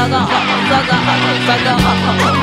Zaga, zaga, zaga, zaga.